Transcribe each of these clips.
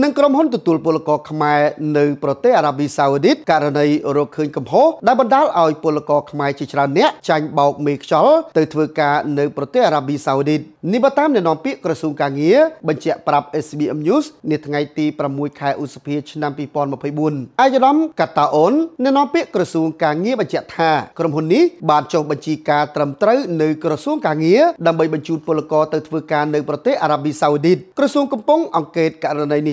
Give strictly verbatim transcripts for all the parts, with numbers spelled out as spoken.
หนึ่งกรมหุ่นตัวตูลปลกอขมายหนึ่งประเทศอาหรับีซาอุดิตการในโรคเฮนกมฮอได้บรรดาเอาปลกอขมายจิตรานเนี้ยจังบอกเมฆชอลเติร์ทเวกาหนึ่งประเทศอาหรับีซาอุดิตนิบตามในนอมพิกระทรวงการเงินบัญชีปรับ เอส บี เอ็ม News ในทางไอทีประมุ่ยขายอุตสาหกรรมนำปีปอนมาพยุนอายรัมกัตตาโอนในนอมพิกระทรวงการเงินบัญชีท่ากรมหุ่นนี้บานจงบัญชีการตรำตรึงในกระทรวงการเงินดำเนินบรรจุพลกรเติร์ทเวกาในประเทศอาหรับีซาอุดิตกระทรวงกำปงอังเกตการในนิ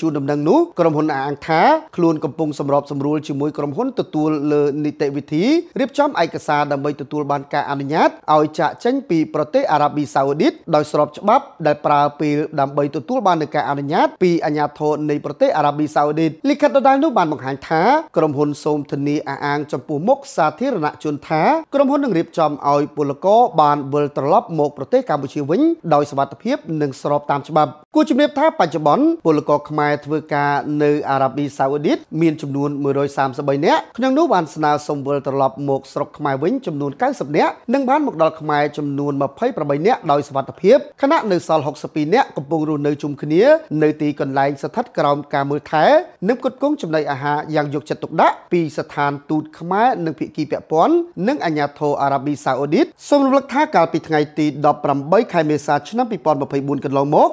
ชุนนั่งนู้กรมหุ่นอ่างท้าคลุนกำปงสำรอบสำรวจชิมวยกรมหุ่นตัวตูลเลนิเตวิธีเรียบจำไอกษาดำไปตัวตูลบานกาอนุญาตเอาจะเจ้งปีประเทศอาหรับีซาอุดิตโดยสอบฉบับได้ปราปีดำไปตัวตูลบานกาอนุญาตปีอัญญาโทในประเทศอาหรับีซาอุดิตลิขิตได้นุบานบังหันท้ากรมหุ่นโสมธนีอ่างจำปูมกสาธิรณชนท้ากรมหุ่นหนึ่งเรียบจำเอาปุลกอบานเวลตลบหมกประเทศกัมพูชีวิ่งโดยสวัสดิเพียบหนึ่งสอบตามฉบับกู้จำเนียบท้าปัจจุบันปุลกอขมายทเวกาในอาหรับีซาอุดิตมีจำนวนมือโดยสามสบายเนี้ยขณะนุบานสนาสมเวลตลบหมกสขมายวิ่งจำนวนเก้าสิบเนี้ยหนึ่งบ้านหมกดอลขมายจำนวนมาเผยประบายเนี้ยโดยสวัสดิเพียบคณะในซอลหกสิบปีเนี้ยกำปงรูในชุมคเนี้ยในตีกันไลสะทัดกรามการมือแท้นึกกดกงจำในอาหารอย่างหยกจัดตกดะปีสถานตูดขมายหนึ่งพิกีเปียป้อนหนึ่งอัญญาโทอาหรับีซาอุดิตสมรักท่าการปิดไงตีดอบปรำใบไคเมซาชนะปีปอนมาเผยบุญกันลองมก